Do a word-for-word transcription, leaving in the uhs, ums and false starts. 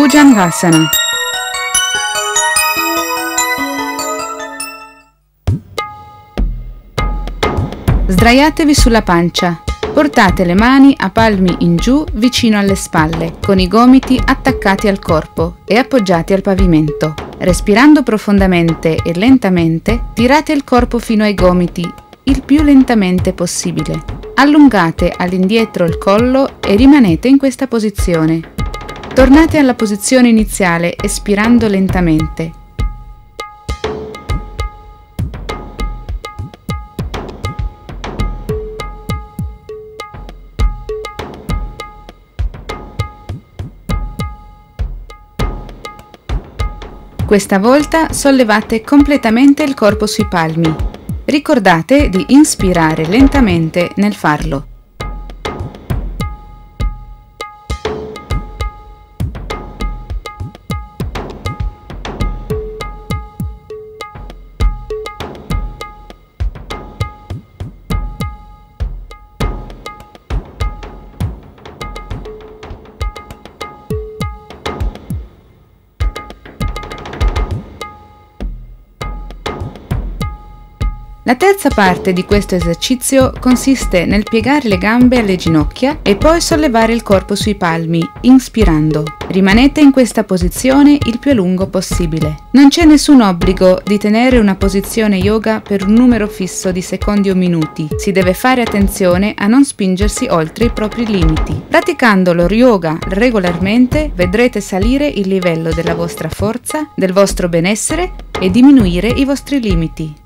Bhujangasana. Sdraiatevi sulla pancia. Portate le mani a palmi in giù vicino alle spalle, con i gomiti attaccati al corpo e appoggiati al pavimento. Respirando profondamente e lentamente, tirate il corpo fino ai gomiti, il più lentamente possibile. Allungate all'indietro il collo e rimanete in questa posizione. Tornate alla posizione iniziale espirando lentamente. Questa volta sollevate completamente il corpo sui palmi. Ricordate di inspirare lentamente nel farlo. La terza parte di questo esercizio consiste nel piegare le gambe alle ginocchia e poi sollevare il corpo sui palmi, inspirando. Rimanete in questa posizione il più a lungo possibile. Non c'è nessun obbligo di tenere una posizione yoga per un numero fisso di secondi o minuti. Si deve fare attenzione a non spingersi oltre i propri limiti. Praticando lo yoga regolarmente vedrete salire il livello della vostra forza, del vostro benessere e diminuire i vostri limiti.